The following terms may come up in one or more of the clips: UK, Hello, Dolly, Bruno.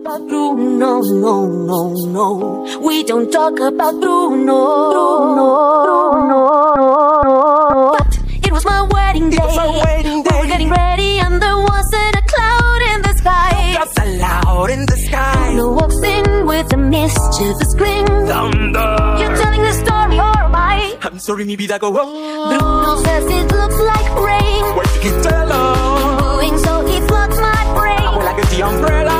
about Bruno, no, no, no. We don't talk about Bruno, Bruno. But it was my wedding day. We were getting ready, and there wasn't a cloud in the sky. No clouds allowed in the sky. Bruno walks in with a mischievous grin. Thunder. You're telling the story, or am I? I'm sorry, mi vida go on. Bruno says it looks like rain. What you can tell us? Blowing, so he floods my brain. I would like a sea umbrella.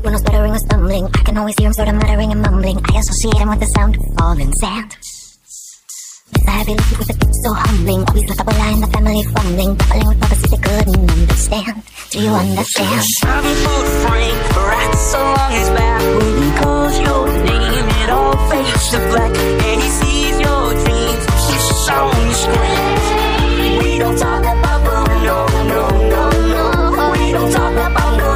When I was stuttering or stumbling, I can always hear him sort of muttering and mumbling. I associate him with the sound of falling sand. This I believe with a gift so humbling. Always left the line, the family fumbling, battling with prophecies they couldn't understand. Do you understand? Having food frame for rats so long his back. When he calls your name, it all fades to black, and he sees your dreams. He's so strange. We don't talk about Bruno, no, no, no. We don't talk about Bruno.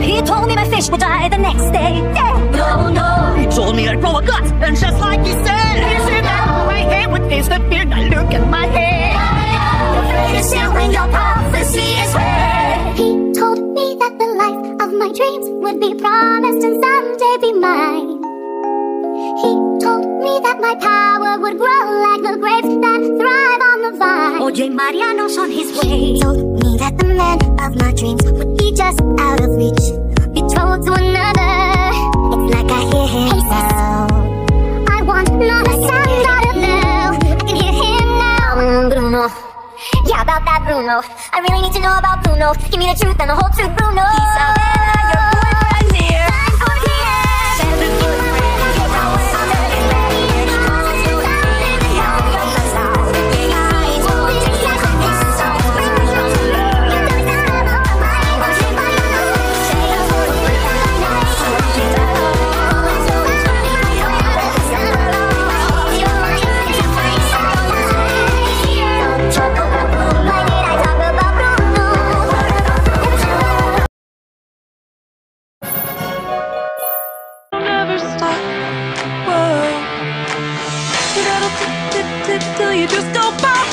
He told me my fish would die the next day. Yeah. No, no. He told me I'd grow a gut, and just like he said, now my head would face the beard. Now look at my head. Your fate is sealed when your prophecy is read. He told me that the life of my dreams would be promised and someday be mine. He told me that my power would grow like the grapes that thrive on the vine. Oye, Mariano's on his way. He told me that the man of my dreams would be just out of reach. Betrothed to another. It's like I hear him now. I want not a sound out of now. I can hear him now. Bruno. Yeah, about that Bruno. I really need to know about Bruno. Give me the truth and the whole truth, Bruno. Till you just go pop.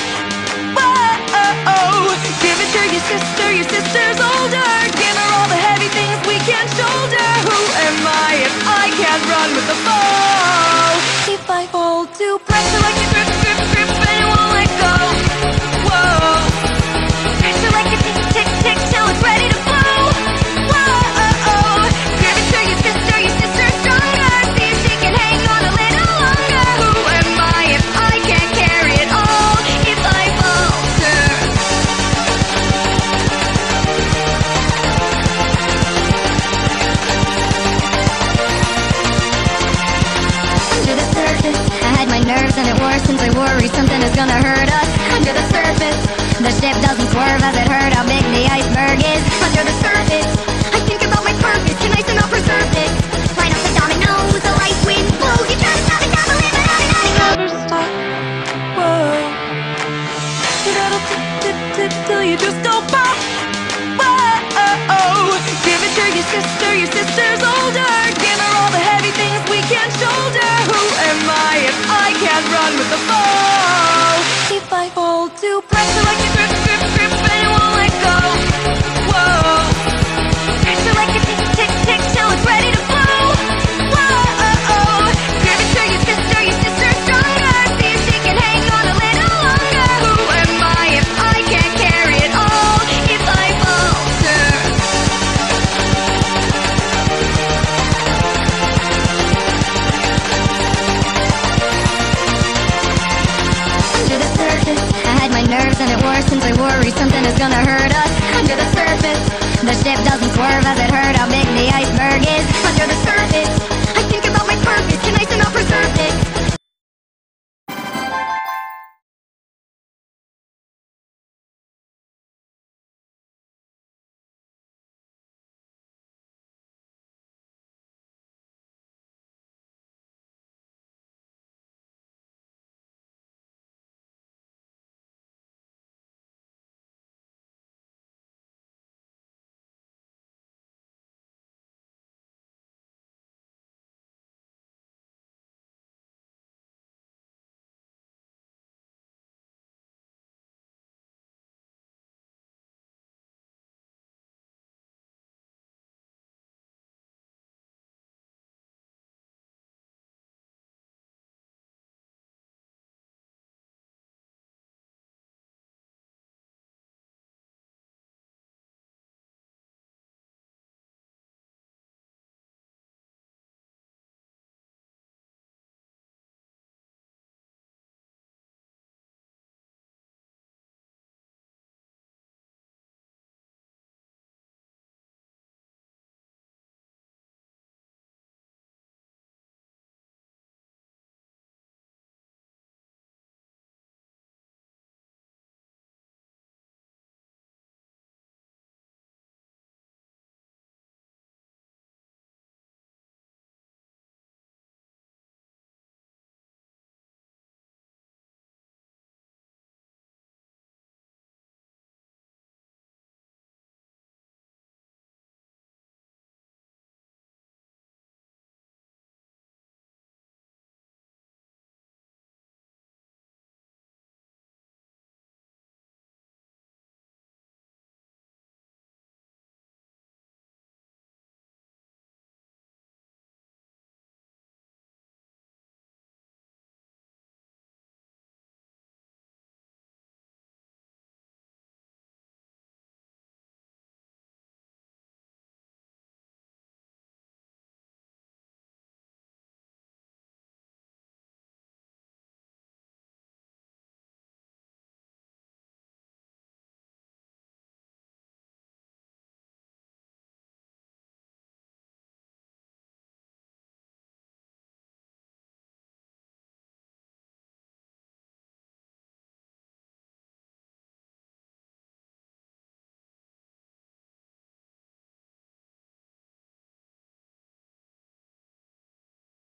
Whoa. Give it to your sister. Your sister's older. Give her all the heavy things we can't shoulder. Who am I if I can't run with the foe? If I fall to pressure like a grip, grip, grip, and it won't let go. Whoa. Pressure like a tick, tick, tick till it's ready to blow. Whoa. Give it to your sister. Your sister's stronger. See if she can hang on a little longer. Who am I if I can't? And it worsens, I worry something is gonna hurt us. Under the surface, the ship doesn't swerve as it heard how big the iceberg is. Under the surface, I think about my purpose. Can I still not preserve this? Line up the dominoes, the light wind blows. You try to stop it, not believe it, out and never stop. Whoa. You gotta tip, tip, tip till you just go pop. Whoa. Give it to your sister. Your sister's older. Give her all the heavy things we can't shoulder. Who am I if I can't run with the foe? If I fall to pressure like a grip, grip, grip, and it won't let go. Whoa. Pressure like a tick, tick, tick till it's ready to blow. Whoa. Give it to your sister. Your sister's stronger. See if she can hang on a little longer. Who am I if I can't carry it all? If I falter. Under the surface, I had my nerves and it worsens. I worry something is gonna hurt us. Under the surface, the ship doesn't swerve as it heard how big the iceberg is. Under the surface.